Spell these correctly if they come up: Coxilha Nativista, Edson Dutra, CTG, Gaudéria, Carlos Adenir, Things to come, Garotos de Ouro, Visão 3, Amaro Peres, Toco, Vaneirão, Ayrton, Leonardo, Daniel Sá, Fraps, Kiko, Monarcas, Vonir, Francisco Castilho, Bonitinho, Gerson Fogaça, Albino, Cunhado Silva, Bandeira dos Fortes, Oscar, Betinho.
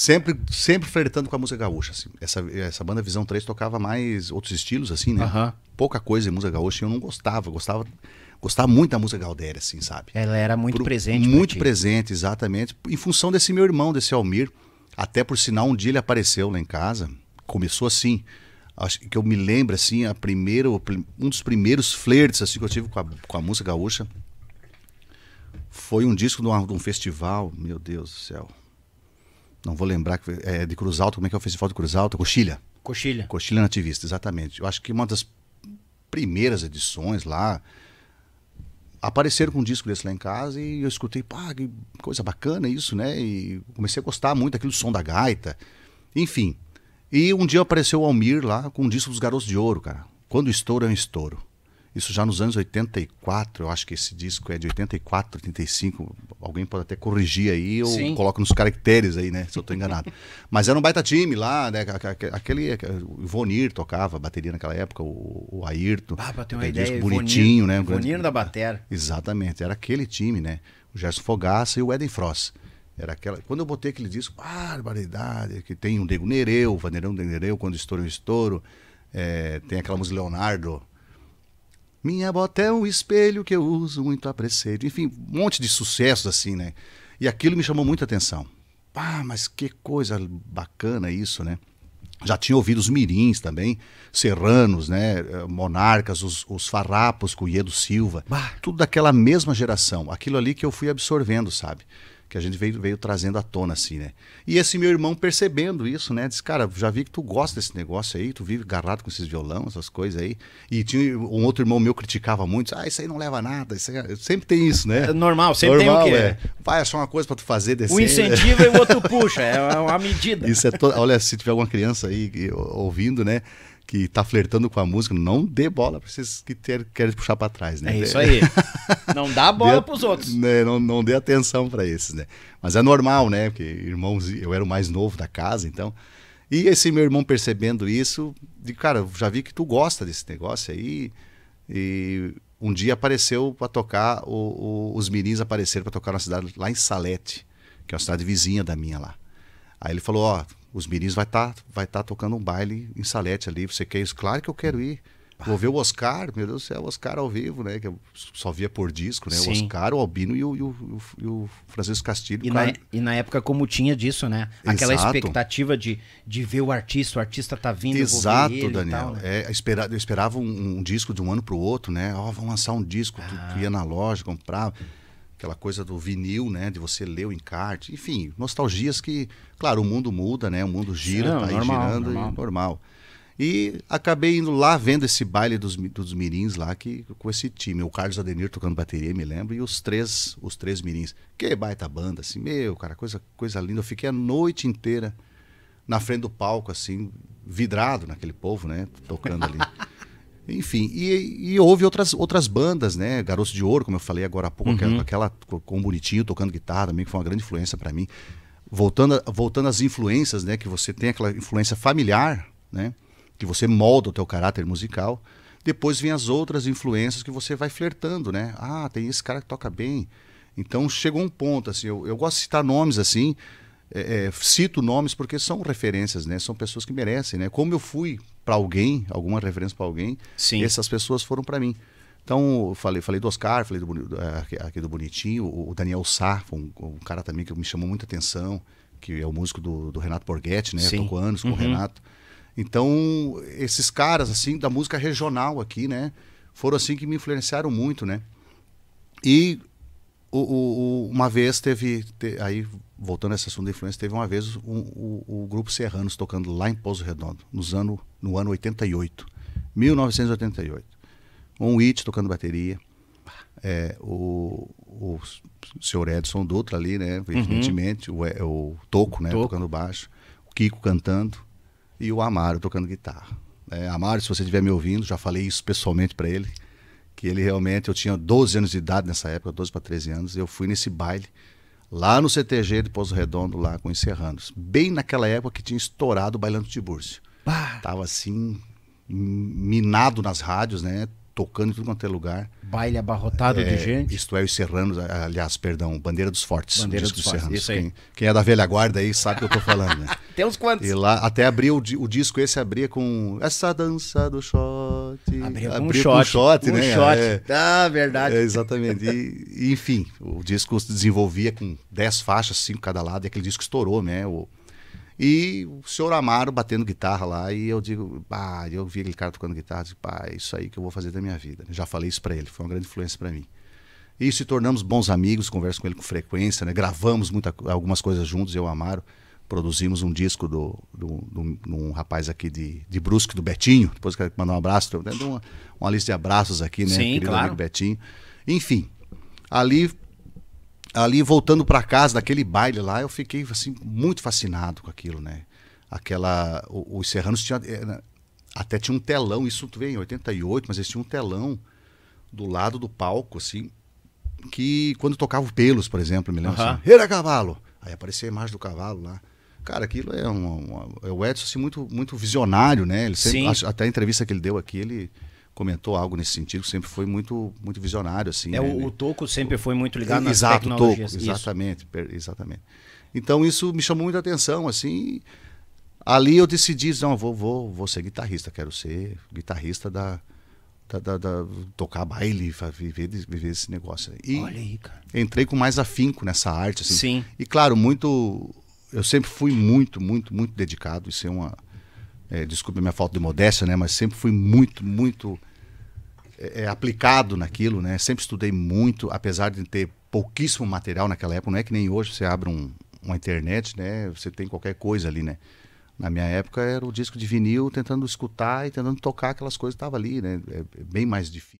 Sempre flertando com a música gaúcha, assim. Essa banda Visão 3 tocava mais outros estilos, assim, né? Uhum. Pouca coisa em música gaúcha, e eu não gostava muito da música Gaudéria, assim, sabe? Ela era muito presente. Muito presente, exatamente. Em função desse meu irmão, desse Almir. Até por sinal, um dia ele apareceu lá em casa. Começou assim, acho que eu me lembro, assim, um dos primeiros flertes assim, que eu tive com a música gaúcha. Foi um disco de um festival, meu Deus do céu. Não vou lembrar, é de Cruz Alta, como é que é o festival de Cruz Alta? Coxilha. Coxilha. Coxilha Nativista, exatamente. Eu acho que uma das primeiras edições lá, apareceram com um disco desse lá em casa e eu escutei, pá, que coisa bacana isso, né? E comecei a gostar muito daquele som da gaita, enfim. E um dia apareceu o Almir lá com um disco dos Garotos de Ouro, cara. Quando estouro é um estouro. Isso já nos anos 84, eu acho que esse disco é de 84, 85. Alguém pode até corrigir aí, ou coloca nos caracteres aí, né? Se eu tô enganado. Mas era um baita time lá, né? O Vonir tocava bateria naquela época, o Ayrton. Ah, pra ter uma ideia, Bonitinho, né? Vonir da bateria. Exatamente, era aquele time, né? O Gerson Fogaça e o Eden Frost. Era aquela... Quando eu botei aquele disco, barbaridade, que tem um Dego Nereu, o Vaneirão Dego Nereu, Quando Estouro, Estouro. É, tem aquela música Leonardo. Minha bota é um espelho que eu uso muito a preceito. Enfim, um monte de sucessos assim, né? E aquilo me chamou muita atenção. Pá, mas que coisa bacana isso, né? Já tinha ouvido os mirins também, Serranos, né? Monarcas, os Farrapos, Cunhado Silva. Bah. Tudo daquela mesma geração. Aquilo ali que eu fui absorvendo, sabe? Que a gente veio trazendo à tona, assim, né? E esse meu irmão percebendo isso, né? Disse, cara, já vi que tu gosta desse negócio aí, tu vive agarrado com esses violão, essas coisas aí. E tinha um outro irmão meu que criticava muito, disse, isso aí não leva a nada, isso aí... sempre tem isso, né? É normal, sempre tem o quê? É. Vai achar uma coisa pra tu fazer desse. Um incentiva e o outro puxa, é uma medida. Isso é Olha, se tiver alguma criança aí ouvindo, né? Que tá flertando com a música, não dê bola para vocês que querem puxar para trás, né? É isso aí. Não dá bola para os outros. Né? Não dê atenção para esses, né? Mas é normal, né? Porque irmãos, eu era o mais novo da casa, então. E esse meu irmão percebendo isso, de cara, já vi que tu gosta desse negócio aí. E um dia apareceu para tocar, os mirins apareceram para tocar na cidade lá em Salete, que é uma cidade vizinha da minha lá. Aí ele falou, ó, os mirins vai tá tocando um baile em Salete ali, você quer isso? Claro que eu quero ir. Vou ver o Oscar, meu Deus do céu, o Oscar ao vivo, né? Que eu só via por disco, né? Sim. O Oscar, o Albino e o Francisco Castilho. E na época, como tinha disso, né? Aquela Exato. Expectativa de ver o artista tá vindo. Exato, vou ver ele, Daniel. E tal, né? Eu esperava um disco de um ano pro outro, né? Ó, vão lançar um disco, tu ia na loja, comprava. Aquela coisa do vinil, né? De você ler o encarte. Enfim, nostalgias que... Claro, o mundo muda, né? O mundo gira, não, tá aí normal, girando. Normal. Normal. E acabei indo lá vendo esse baile dos mirins lá, com esse time. O Carlos Adenir tocando bateria, me lembro. E os três mirins. Que baita banda, assim. Meu, cara, coisa linda. Eu fiquei a noite inteira na frente do palco, assim, vidrado naquele povo, né? Tocando ali. Enfim, e houve outras bandas, né? Garotos de Ouro, como eu falei agora há pouco, aquela com o Bonitinho tocando guitarra também, que foi uma grande influência para mim. Voltando às influências, né? Que você tem aquela influência familiar, né? Que você molda o teu caráter musical. Depois vem as outras influências que você vai flertando, né? Ah, tem esse cara que toca bem. Então chegou um ponto, assim, eu gosto de citar nomes assim, cito nomes porque são referências, né? São pessoas que merecem, né? Como eu fui para alguém, alguma referência para alguém, Sim. essas pessoas foram para mim. Então, eu falei do Oscar, falei do Bonitinho, o Daniel Sá, um cara também que me chamou muita atenção, que é o músico do Renato Borghetti, né? Sim. Eu toco anos com o Renato. Então, esses caras, assim, da música regional aqui, né? Foram, assim, que me influenciaram muito, né? E uma vez aí, voltando a esse assunto da influência, teve uma vez o grupo Serranos tocando lá em Pouso Redondo, no ano 88, 1988. Um hit tocando bateria, o senhor Edson Dutra ali, né, evidentemente, o Toco, né, tocando baixo, o Kiko cantando e o Amaro tocando guitarra. Amaro, se você estiver me ouvindo, já falei isso pessoalmente para ele, que ele realmente, eu tinha 12 anos de idade nessa época, 12 para 13 anos, eu fui nesse baile, lá no CTG de Pouso Redondo, lá com os Serranos, bem naquela época que tinha estourado o Bailando de Búrcio. Bah. Tava assim, minado nas rádios, né, tocando em tudo quanto é lugar. Baile abarrotado de gente. Isto é, os Serranos, aliás, perdão, Bandeira dos Fortes. Bandeira dos Fortes, quem é da velha guarda aí sabe o que eu tô falando, né? Tem uns quantos. E lá até abria o disco, esse abria com essa dança do shot. Abria com um shot, né? Ah, verdade. É, exatamente. E, enfim, o disco se desenvolvia com 10 faixas, 5 cada lado, e aquele disco estourou, né? E o senhor Amaro batendo guitarra lá, e eu digo, pá, eu vi aquele cara tocando guitarra, digo, pá, é isso aí que eu vou fazer da minha vida. Já falei isso pra ele, foi uma grande influência pra mim. E se tornamos bons amigos, converso com ele com frequência, né? Gravamos algumas coisas juntos, eu e o Amaro. Produzimos um disco de um rapaz aqui de Brusque, do Betinho, depois quero mandar um abraço, uma lista de abraços aqui, né? Sim, querido, claro. Amigo Betinho. Enfim, ali voltando para casa daquele baile lá, eu fiquei assim muito fascinado com aquilo, né? Os Serranos até tinha um telão, isso tu vê em 88, mas eles tinham um telão do lado do palco assim, que quando tocava o Pelos, por exemplo, me lembro, assim, era cavalo. Aí aparecia a imagem do cavalo lá. Cara, aquilo é o Edson assim, muito visionário, né? Ele sempre, até a entrevista que ele deu aqui, ele comentou algo nesse sentido, sempre foi muito visionário assim. É, né? O Toco sempre foi muito ligado nas tecnologias. Toco, exatamente, exatamente. Então isso me chamou muita atenção assim. Ali eu decidi, não, vou ser guitarrista, quero ser guitarrista tocar baile, viver esse negócio. E olha aí, cara. Entrei com mais afinco nessa arte assim. Sim. E claro, eu sempre fui muito dedicado, isso é uma desculpe a minha falta de modéstia, né, mas sempre fui muito aplicado naquilo, né? Sempre estudei muito, apesar de ter pouquíssimo material naquela época, não é que nem hoje você abre uma internet, né, você tem qualquer coisa ali, né? Na minha época era o disco de vinil, tentando escutar e tentando tocar aquelas coisas que estavam ali, né? É bem mais difícil.